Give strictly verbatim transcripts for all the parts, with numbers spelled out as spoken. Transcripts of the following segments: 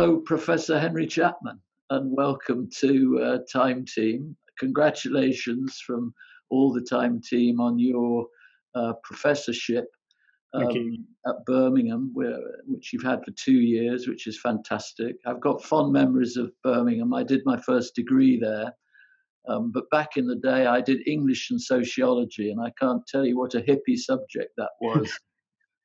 Hello, Professor Henry Chapman, and welcome to uh, Time Team. Congratulations from all the Time Team on your uh, professorship um, you. at Birmingham, where, which you've had for two years, which is fantastic. I've got fond memories of Birmingham. I did my first degree there, um, but back in the day I did English and sociology, and I can't tell you what a hippie subject that was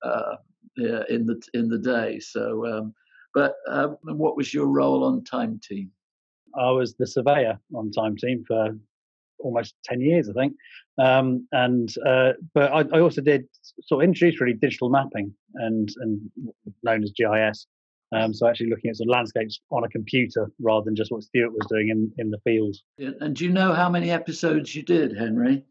uh, yeah, in, the, in the day. So. Um, But um, what was your role on Time Team? I was the surveyor on Time Team for almost ten years, I think. Um, and uh, but I, I also did sort of introduce really digital mapping and and known as G I S. Um, so actually looking at sort of landscapes on a computer rather than just what Stuart was doing in in the field. And do you know how many episodes you did, Henry?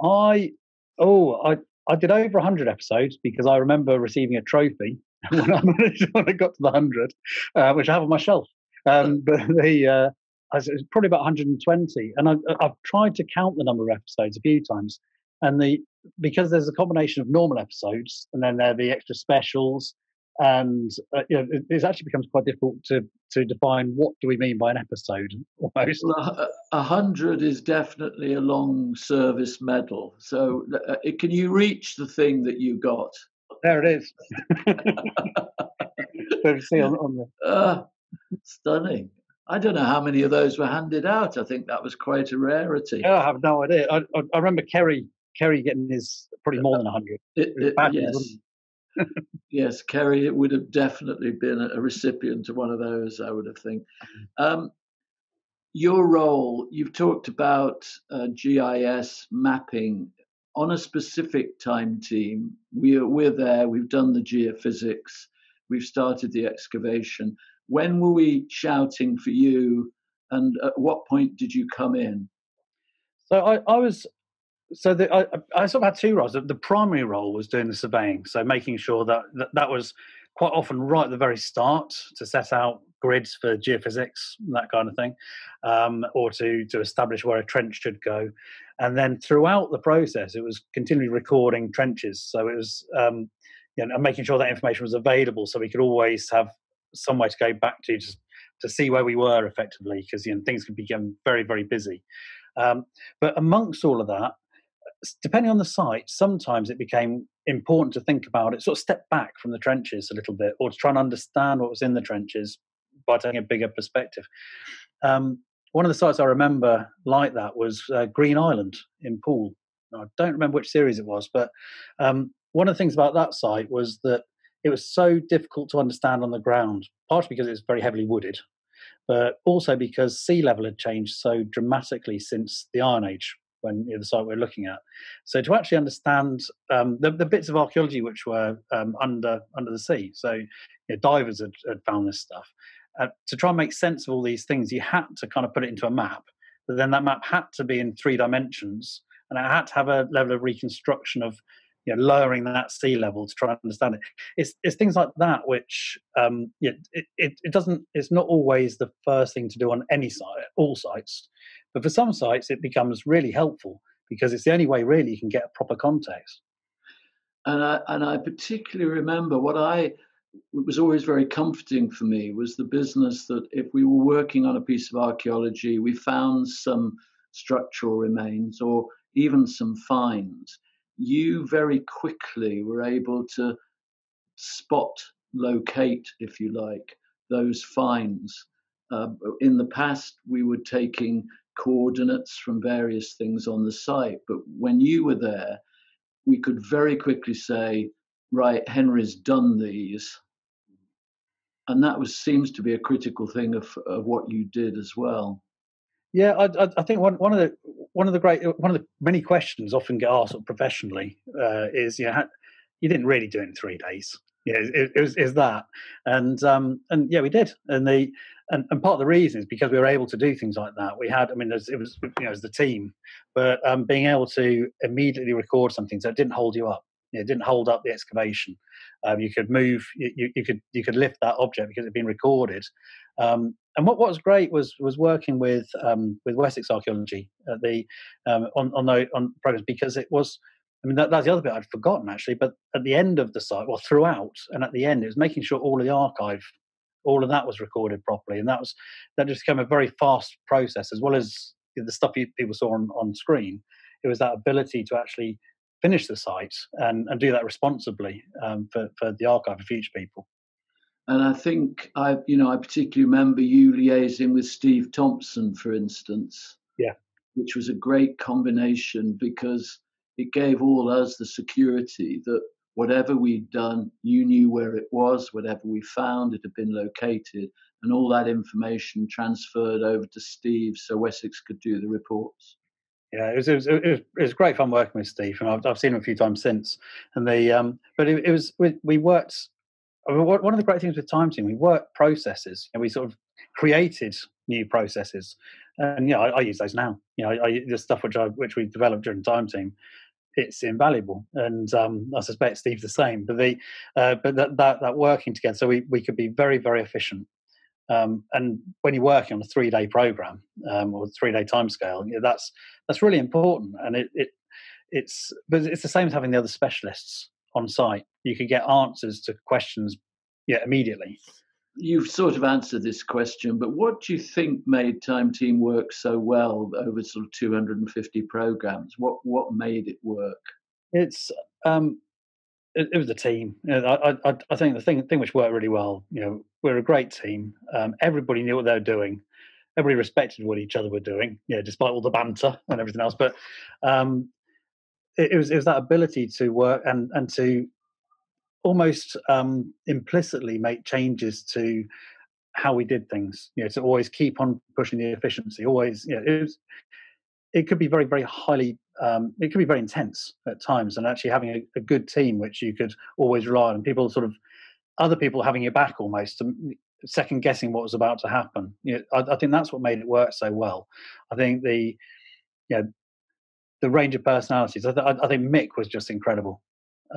I oh I I did over one hundred episodes because I remember receiving a trophy. when, I, when I got to the hundred, uh, which I have on my shelf, um, but the uh, I was, it was probably about one hundred and twenty, and I, I've tried to count the number of episodes a few times, and the because there's a combination of normal episodes and then there are the extra specials, and uh, you know, it, it actually becomes quite difficult to to define what do we mean by an episode. Almost well, a hundred is definitely a long service medal. So uh, can you reach the thing that you got? There it is. see on, on the... uh, stunning. I don't know how many of those were handed out. I think that was quite a rarity. Yeah, I have no idea. I, I, I remember Kerry Kerry getting his probably more than one hundred. It, it, it, yes. yes, Kerry it would have definitely been a recipient of one of those, I would have think. Um, your role, you've talked about uh, G I S mapping. On a specific time team, we're, we're there, we've done the geophysics, we've started the excavation. When were we shouting for you, and at what point did you come in? So I, I was, so the, I, I sort of had two roles. The, the primary role was doing the surveying, so making sure that, that that was quite often right at the very start to set out grids for geophysics, that kind of thing, um, or to, to establish where a trench should go. And then throughout the process, it was continually recording trenches. So it was um, you know, making sure that information was available so we could always have some way to go back to just to see where we were effectively, because you know, things could become very, very busy. Um, but amongst all of that, depending on the site, sometimes it became important to think about it, sort of step back from the trenches a little bit, or to try and understand what was in the trenches by taking a bigger perspective. Um, one of the sites I remember like that was uh, Green Island in Poole. Now, I don't remember which series it was, but um, one of the things about that site was that it was so difficult to understand on the ground, partly because it was very heavily wooded, but also because sea level had changed so dramatically since the Iron Age, when you know, the site we were looking at. So to actually understand um, the, the bits of archaeology which were um, under under the sea, so you know, divers had, had found this stuff. Uh, to try and make sense of all these things, you had to kind of put it into a map, but then that map had to be in three dimensions, and it had to have a level of reconstruction of you know, lowering that sea level to try and understand it. It's, it's things like that which um, you know, it, it, it doesn't. It's not always the first thing to do on any site, all sites, but for some sites it becomes really helpful because it's the only way really you can get a proper context. And I, and I particularly remember what I. It was always very comforting for me was the business that if we were working on a piece of archaeology, we found some structural remains or even some finds, you very quickly were able to spot, locate, if you like, those finds. Uh, in the past, we were taking coordinates from various things on the site, but when you were there, we could very quickly say, right, Henry's done these, and that was seems to be a critical thing of, of what you did as well. Yeah, I, I think one one of the one of the great one of the many questions often get asked professionally uh, is, you know, you didn't really do it in three days. Yeah, you know, it, it was is that, and um, and yeah, we did, and the and, and part of the reason is because we were able to do things like that. We had, I mean, it was you know, it was the team, but um, being able to immediately record something so it didn't hold you up. It didn't hold up the excavation. Um, you could move. You, you could you could lift that object because it'd been recorded. Um, and what, what was great was was working with um, with Wessex Archaeology at the um, on on the on programs, because it was. I mean that, that's the other bit I'd forgotten actually. But at the end of the site, well throughout and at the end, it was making sure all of the archive all of that was recorded properly, and that was that just became a very fast process, as well as the stuff you, people saw on, on screen. It was that ability to actually finish the site and, and do that responsibly um, for, for the archive for future people. And I think I, you know, I particularly remember you liaising with Steve Thompson, for instance. Yeah, which was a great combination because it gave all us the security that whatever we'd done, you knew where it was, whatever we found, it had been located, and all that information transferred over to Steve so Wessex could do the reports. Yeah, it was, it was, it was, it was great fun working with Steve, and I've, I've seen him a few times since. And the um, but it, it was we, we worked. I mean, one of the great things with Time Team, we worked processes, and we sort of created new processes. And yeah, you know, I, I use those now. You know, I, I, the stuff which I which we developed during Time Team, it's invaluable, and um, I suspect Steve's the same. But the uh, but that, that that working together, so we we could be very very efficient. Um, and when you're working on a three-day program um, or three-day timescale, you know, that's that's really important. And it, it it's but it's the same as having the other specialists on site. You can get answers to questions, yeah, immediately. You've sort of answered this question, but what do you think made Time Team work so well over sort of two hundred fifty programs? What what made it work? It's um, it, it was the team. You know, I, I I think the thing thing which worked really well. You know, we're a great team. Um, everybody knew what they were doing. Everybody respected what each other were doing. Yeah, you know, despite all the banter and everything else. But um, it, it was it was that ability to work and and to almost um, implicitly make changes to how we did things, you know, to always keep on pushing the efficiency, always, you know, it, was, it could be very, very highly, um, it could be very intense at times, and actually having a, a good team, which you could always rely on, and people sort of, other people having your back almost, second guessing what was about to happen. You know, I, I think that's what made it work so well. I think the, you know, the range of personalities, I, th I think Mick was just incredible.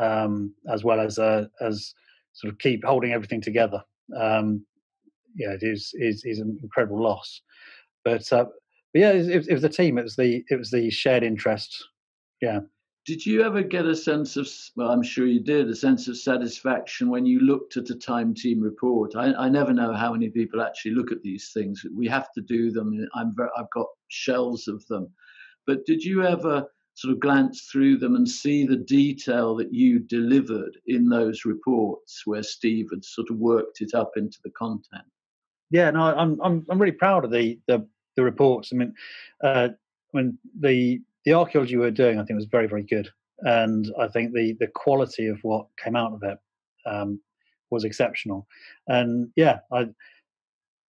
Um, as well as uh, as sort of keep holding everything together. Um, yeah, it is is is an incredible loss, but, uh, but yeah, it, it, it was the team. It was the it was the shared interest. Yeah. Did you ever get a sense of? Well, I'm sure you did. A sense of satisfaction when you looked at a Time Team report. I, I never know how many people actually look at these things. We have to do them. I'm very, I've got shelves of them. But did you ever sort of glance through them and see the detail that you delivered in those reports, where Steve had sort of worked it up into the content? Yeah, no, I'm I'm I'm really proud of the the, the reports. I mean, uh, I mean the the archaeology we were doing, I think, was very very good, and I think the the quality of what came out of it um, was exceptional. And yeah, I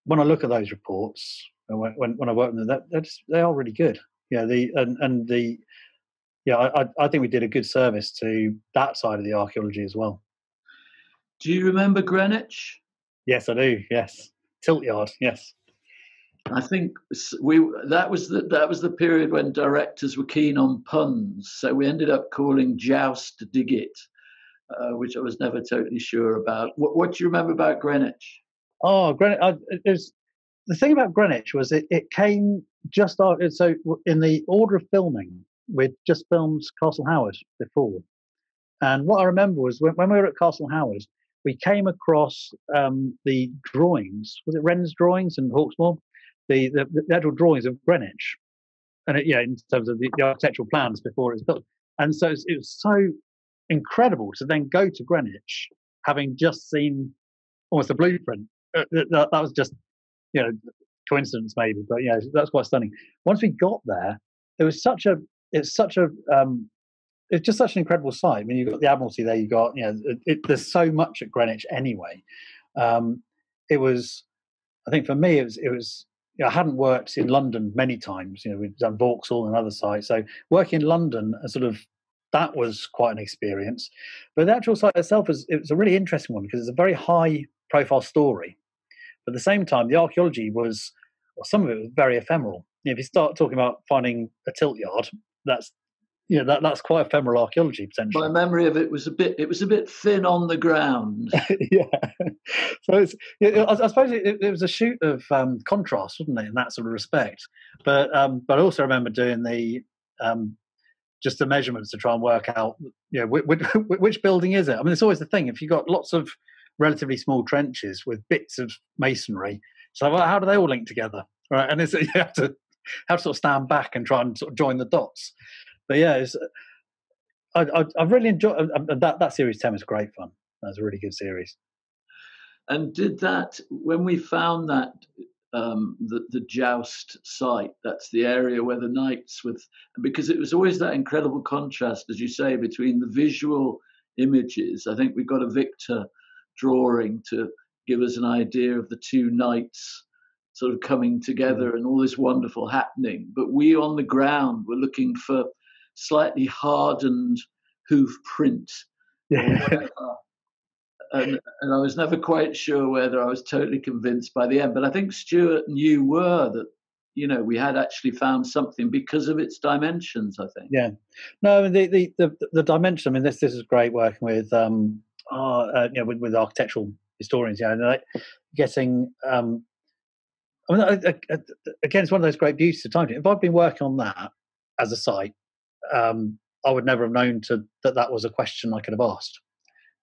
when I look at those reports, when when, when I work on them, that they are really good. Yeah, the and and the Yeah, I, I think we did a good service to that side of the archaeology as well. Do you remember Greenwich? Yes, I do. Yes, Tilt Yard. Yes, I think we that was the that was the period when directors were keen on puns, so we ended up calling Joust Dig It, uh, which I was never totally sure about. What, what do you remember about Greenwich? Oh, Greenwich. I, it was, the thing about Greenwich was it it came just after. So in the order of filming, we'd just filmed Castle Howard before, and what I remember was when, when we were at Castle Howard, we came across um, the drawings. Was it Wren's drawings and Hawksmoor, the, the the actual drawings of Greenwich, and it, yeah, in terms of the, the architectural plans before it was built. And so it was so incredible to then go to Greenwich, having just seen almost a blueprint. That, that was just, you know, coincidence maybe, but yeah, that's quite stunning. Once we got there, there was such a It's such a, um, it's just such an incredible site. I mean, you've got the Admiralty there. You got, you know, it, it, there's so much at Greenwich anyway. Um, it was, I think for me, it was, it was. You know, I hadn't worked in London many times. You know, we'd done Vauxhall and other sites. So working in London, sort of, that was quite an experience. But the actual site itself is, it was a really interesting one because it's a very high-profile story. But at the same time, the archaeology was, well, some of it was very ephemeral. You know, if you start talking about finding a tilt yard, that's, you know, that that's quite ephemeral archaeology potentially. My memory of it was a bit it was a bit thin on the ground. Yeah, so it's it, I, I suppose it, it was a shoot of um, contrast, wasn't it, in that sort of respect? But um, but I also remember doing the um, just the measurements to try and work out, you know, which, which, which building is it. I mean, it's always the thing if you've got lots of relatively small trenches with bits of masonry. So, well, how do they all link together? Right, and it's, you have to have to sort of stand back and try and sort of join the dots. But yeah, it's, I, I, I really enjoyed that. That series ten was great fun. That was a really good series. And did that, when we found that um, the the joust site, that's the area where the knights with, because it was always that incredible contrast, as you say, between the visual images. I think we got a Victor drawing to give us an idea of the two knights sort of coming together and all this wonderful happening. But we on the ground were looking for slightly hardened hoof print. Yeah. And, and I was never quite sure whether I was totally convinced by the end. But I think Stuart and you were that, you know, we had actually found something because of its dimensions, I think. Yeah. No, the the the, the dimension, I mean, this this is great working with, um, our, uh, you know, with, with architectural historians, you know, and, like, getting, um, I mean, I, I, again, it's one of those great beauties of Time Team. If I'd been working on that as a site, um, I would never have known to, that that was a question I could have asked.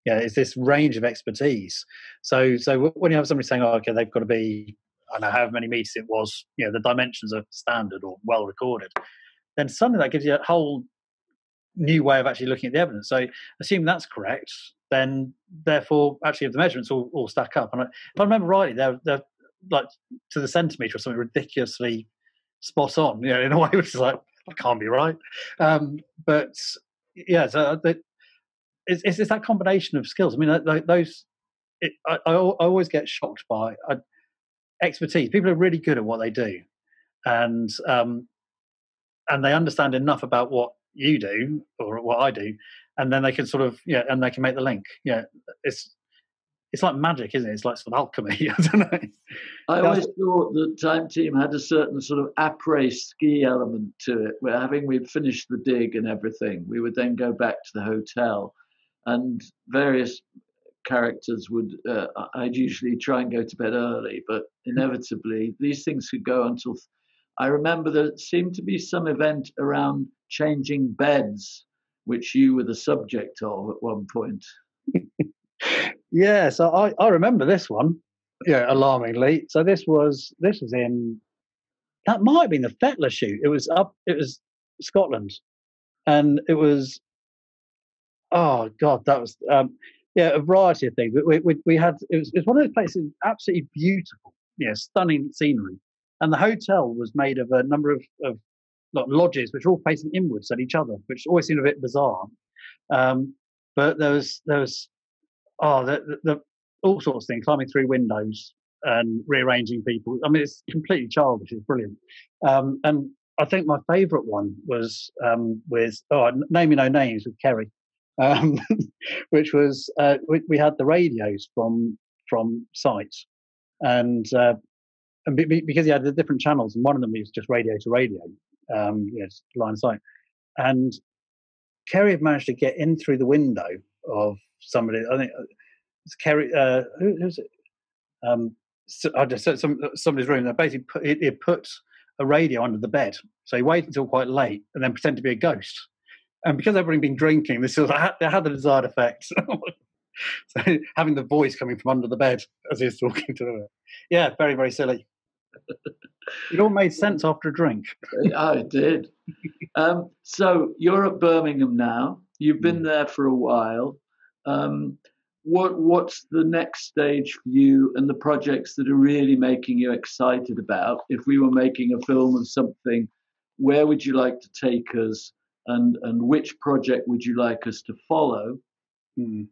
Yeah, it's this range of expertise. So, so when you have somebody saying, "Oh, okay, they've got to be," I don't know how many meters it was. You know, the dimensions are standard or well recorded. Then suddenly that gives you a whole new way of actually looking at the evidence. So, assuming that's correct, then therefore, actually, if the measurements all, all stack up, and I, if I remember rightly, they're they're like to the centimeter or something ridiculously spot on. You know, in a way which is like, I can't be right. Um, but yeah, so they, It's, it's, it's that combination of skills. I mean, those. It, I, I always get shocked by uh, expertise. People are really good at what they do, and um, and they understand enough about what you do or what I do, and then they can sort of yeah, and they can make the link. Yeah, it's it's like magic, isn't it? It's like sort of alchemy. I don't know. I always thought the Time Team had a certain sort of après ski element to it, where having we'd finished the dig and everything, we would then go back to the hotel. And various characters would, uh, I'd usually try and go to bed early, but inevitably these things could go until, I remember there seemed to be some event around changing beds, which you were the subject of at one point. Yeah, so I, I remember this one, yeah, alarmingly. So this was, this was in, that might have been the Fetlar shoot. It was up, it was Scotland, and it was, oh God, that was um, yeah, a variety of things. We we, we had it was, it was one of those places, absolutely beautiful, yeah, stunning scenery. And the hotel was made of a number of, of like, lodges, which were all facing inwards at each other, which always seemed a bit bizarre. Um, but there was there was oh the, the, the all sorts of things, climbing through windows and rearranging people. I mean, it's completely childish. It's brilliant. Um, and I think my favourite one was um, with oh Name You No Names with Kerry. Um, which was uh, we, we had the radios from from sites, and uh, and be, be, because he had the different channels, and one of them was just radio to radio, um, you know, just line of sight. And Kerry had managed to get in through the window of somebody. I think it's Kerry. Uh, who, who was it? Um, so I just said some somebody's room. They basically put it, it put a radio under the bed, so he waited until quite late and then pretended to be a ghost. And because everybody'd been drinking, this was, I had the desired effect. So having the voice coming from under the bed as he was talking to them. Yeah, very, very silly. It all made sense after a drink. Oh, it did. Um, so you're at Birmingham now. You've been there for a while. Um, what What's the next stage for you and the projects that are really making you excited about? If we were making a film of something, where would you like to take us? And and which project would you like us to follow? Hmm.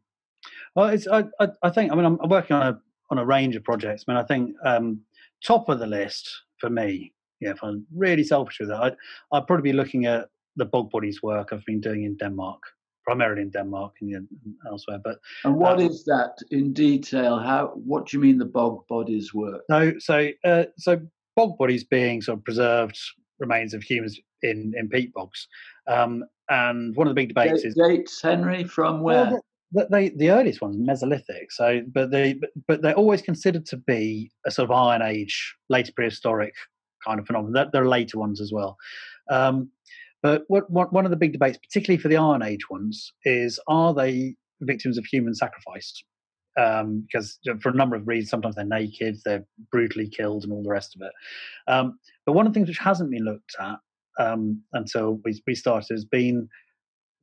Well, it's, I, I I think I mean I'm working on a on a range of projects. I mean I think um, top of the list for me, yeah, if I'm really selfish with that, I'd I'd probably be looking at the bog bodies work I've been doing in Denmark, primarily in Denmark and, and elsewhere. But and what um, is that in detail? How what do you mean the bog bodies work? No, so uh, so bog bodies being sort of preserved remains of humans in in peat bogs, um, and one of the big debates Date, is dates, Henry, from where? Well, they, they, the earliest ones, Mesolithic. So, but they but they're always considered to be a sort of Iron Age, later prehistoric kind of phenomenon. There are later ones as well, um, but what, what one of the big debates, particularly for the Iron Age ones, is are they victims of human sacrifice? um, because for a number of reasons, sometimes they're naked, they're brutally killed and all the rest of it. Um, but one of the things which hasn't been looked at um, until we, we started has been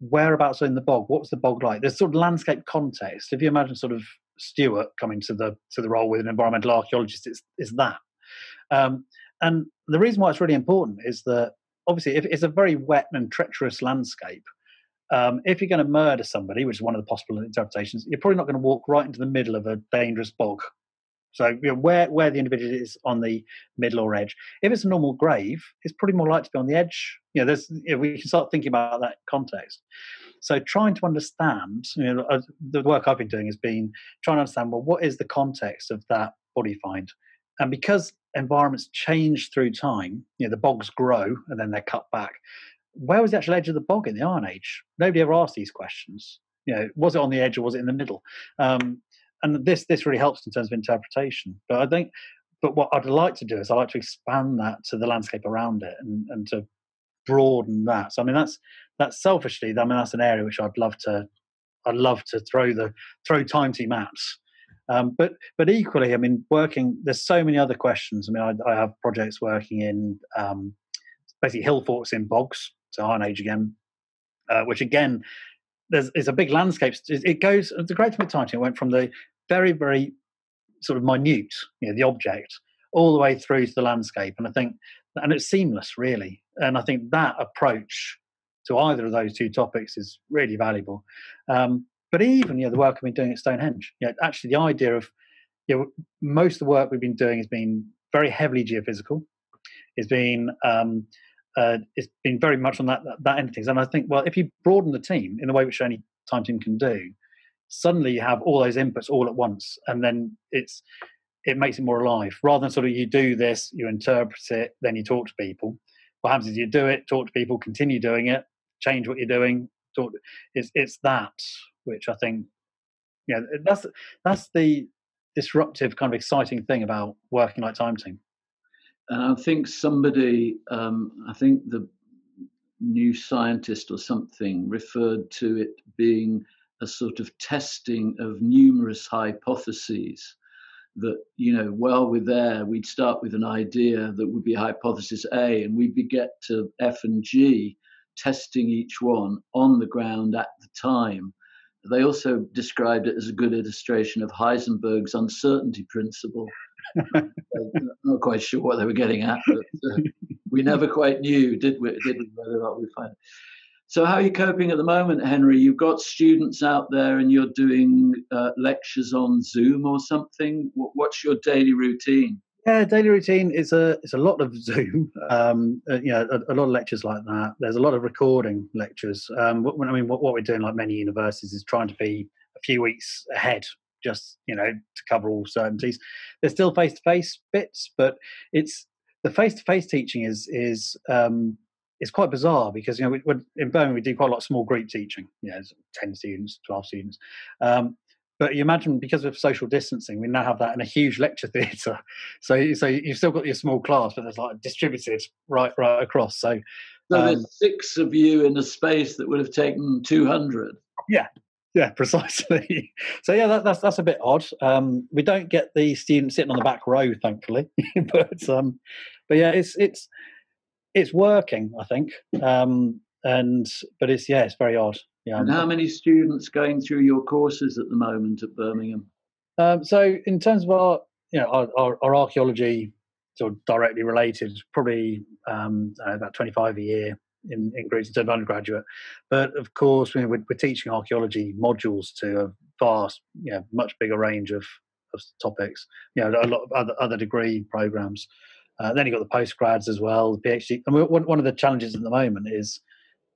whereabouts in the bog. What was the bog like? There's sort of landscape context. If you imagine sort of Stuart coming to the to the role with an environmental archaeologist, it's, it's that. Um, and the reason why it's really important is that obviously if it's a very wet and treacherous landscape, um, if you're going to murder somebody, which is one of the possible interpretations, you're probably not going to walk right into the middle of a dangerous bog. So you know, where, where the individual is on the middle or edge. If it's a normal grave, it's probably more likely to be on the edge. You know, there's, you know, we can start thinking about that context. So trying to understand, you know, the work I've been doing has been trying to understand, well, what is the context of that body find? And because environments change through time, you know, the bogs grow and then they're cut back. Where was the actual edge of the bog in the Iron Age? Nobody ever asked these questions. You know, was it on the edge or was it in the middle? Um, And this this really helps in terms of interpretation. But I think, but what I'd like to do is I'd like to expand that to the landscape around it and, and to broaden that. So I mean, that's that's selfishly, I mean, that's an area which I'd love to, I'd love to throw the throw Time Team at. Um, but but equally, I mean, working there's so many other questions. I mean, I, I have projects working in um, basically hill forts in bogs, so Iron Age again, uh, which again there's is a big landscape. It goes the great thing with Time Team went from the very, very sort of minute, you know, the object, all the way through to the landscape. And I think, and it's seamless, really. And I think that approach to either of those two topics is really valuable. Um, but even, you know, the work I've been doing at Stonehenge, you know, actually the idea of, you know, most of the work we've been doing has been very heavily geophysical. It's been, um, uh, it's been very much on that, that, that end of things. And I think, well, if you broaden the team in the way which only Time Team can do, suddenly you have all those inputs all at once, and then it's it makes it more alive rather than sort of you do this, you interpret it, then you talk to people. What happens is you do it, talk to people, continue doing it, change what you're doing. Talk. It's it's that which I think, yeah, you know, that's that's the disruptive kind of exciting thing about working like Time Team. And I think somebody, um, I think the New Scientist or something referred to it being a sort of testing of numerous hypotheses that, you know, while we're there, we'd start with an idea that would be hypothesis A, and we'd get to F and G, testing each one on the ground at the time. They also described it as a good illustration of Heisenberg's uncertainty principle. I'm not quite sure what they were getting at, but uh, we never quite knew, did we, did we whether or not we find it. So how are you coping at the moment, Henry? You've got students out there and you're doing uh, lectures on Zoom or something. What's your daily routine? Yeah, daily routine is a, it's a lot of Zoom, um, uh, you know, a, a lot of lectures like that. There's a lot of recording lectures. Um, what, I mean, what, what we're doing, like many universities, is trying to be a few weeks ahead, just, you know, to cover all certainties. There's still face-to-face bits, but it's the face-to-face teaching is... is um, it's quite bizarre because, you know, we, we, in Birmingham, we do quite a lot of small group teaching, you know, ten students, twelve students. Um, but you imagine because of social distancing, we now have that in a huge lecture theatre. So so you've still got your small class, but there's like distributed right right across. So, so um, there's six of you in a space that would have taken two hundred. Yeah, yeah, precisely. So, yeah, that, that's that's a bit odd. Um, we don't get the students sitting on the back row, thankfully. but, um, but, yeah, it's it's... It's working, I think, um, and but it's yeah, it's very odd. Yeah. And how many students going through your courses at the moment at Birmingham? Um, so in terms of our, you know, our, our, our archaeology, sort of directly related, probably um, I don't know, about twenty-five a year in in Greece in terms of undergraduate. But of course, we're, we're teaching archaeology modules to a vast, you know, much bigger range of of topics. You know, a lot of other other degree programs. Uh, then you've got the postgrads as well, the PhD. And one, one of the challenges at the moment is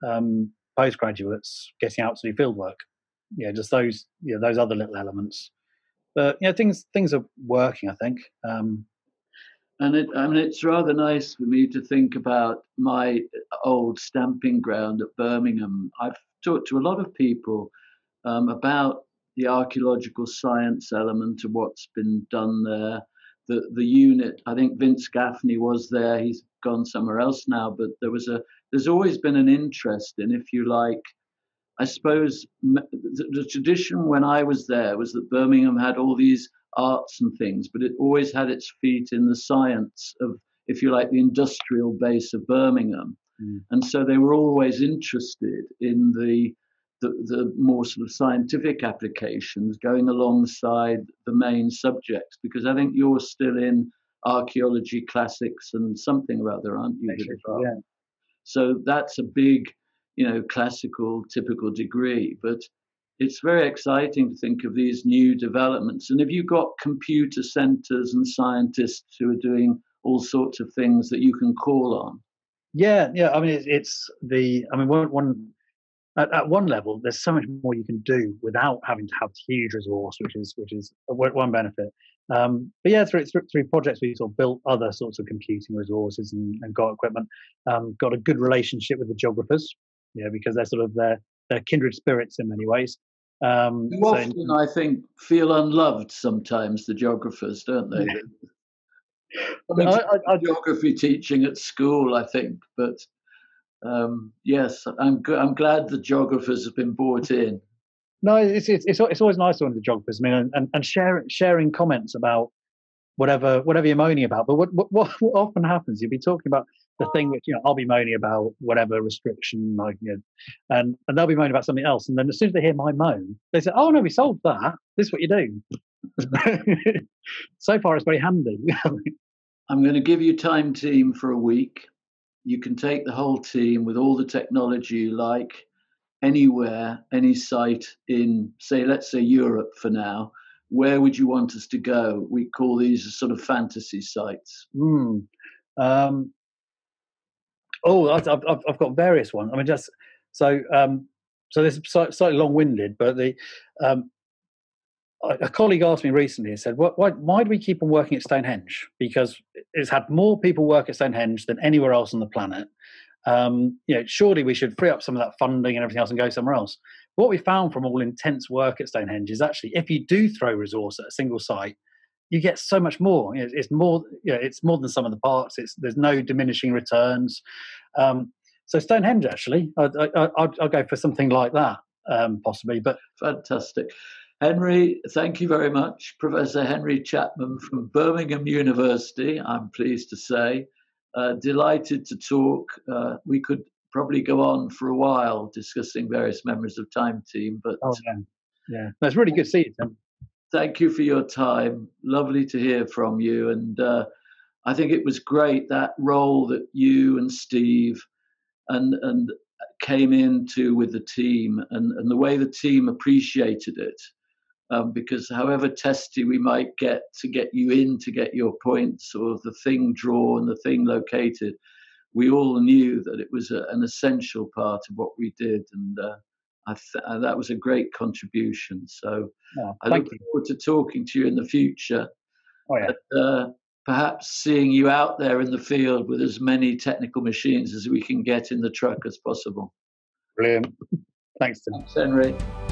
um, postgraduates getting out to do fieldwork. You know, just those, you know, those other little elements. But, you know, things things are working, I think. Um, and it, I mean, it's rather nice for me to think about my old stamping ground at Birmingham. I've talked to a lot of people um, about the archaeological science element of what's been done there. The, the unit, I think Vince Gaffney was there, he's gone somewhere else now, but there was a, there's always been an interest in, if you like, I suppose the tradition when I was there was that Birmingham had all these arts and things, but it always had its feet in the science of, if you like, the industrial base of Birmingham. Mm. And so they were always interested in the, the, the more sort of scientific applications going alongside the main subjects, because I think you're still in archaeology, classics and something or other, aren't you? Actually, yeah. So that's a big, you know, classical, typical degree. But it's very exciting to think of these new developments. And if you've got computer centers and scientists who are doing all sorts of things that you can call on. Yeah, yeah. I mean, it's, it's the, I mean, one, one at, at one level, there's so much more you can do without having to have huge resource, which is which is one benefit. Um, but yeah, through, through, through projects, we sort of built other sorts of computing resources and, and got equipment, um, got a good relationship with the geographers. Yeah, because they're sort of their, their kindred spirits in many ways. Um, so often, in, I think, feel unloved sometimes, the geographers, don't they? I mean, I, I, I, geography teaching at school, I think. But um, yes, I'm, I'm glad the geographers have been brought in. No, it's it's it's, it's always nice to have the geographers. I mean, and and share, sharing comments about whatever whatever you're moaning about. But what what, what often happens, you'll be talking about the thing which, you know, I'll be moaning about whatever restriction, like, you know, and and they'll be moaning about something else, and then as soon as they hear my moan, they say, "Oh no, we solved that. This is what you do." So far, it's very handy. I'm going to give you Time Team for a week. You can take the whole team with all the technology you like, anywhere, any site in, say, let's say Europe for now. Where would you want us to go? We call these sort of fantasy sites. Mm. Um, Oh, I've, I've got various ones. I mean, just so um, so this is slightly long-winded, but the um, a colleague asked me recently and said, "Why, why do we keep on working at Stonehenge? Because it's had more people work at Stonehenge than anywhere else on the planet. Um, you know, surely we should free up some of that funding and everything else and go somewhere else." What we found from all intense work at Stonehenge is actually, if you do throw resource at a single site, you get so much more. You know, it's more. You know, it's more than some of the parts. It's, there's no diminishing returns. Um, so Stonehenge, actually, I, I, I'll, I'll go for something like that, um, possibly. But fantastic, Henry. Thank you very much, Professor Henry Chapman from Birmingham University. I'm pleased to say, uh, delighted to talk. Uh, we could probably go on for a while discussing various members of Time Team, but oh, yeah, yeah. That's really good to see you, Tim. Thank you for your time. Lovely to hear from you. And uh, I think it was great, that role that you and Steve and and came into with the team, and, and the way the team appreciated it. Um, because however testy we might get to get you in, to get your points or the thing drawn, the thing located, we all knew that it was a, an essential part of what we did. And uh, I th that was a great contribution. So oh, I look forward you. to talking to you in the future. Oh, yeah. And, uh, perhaps seeing you out there in the field with as many technical machines as we can get in the truck as possible. Brilliant. Thanks, Tim. Thanks, Henry.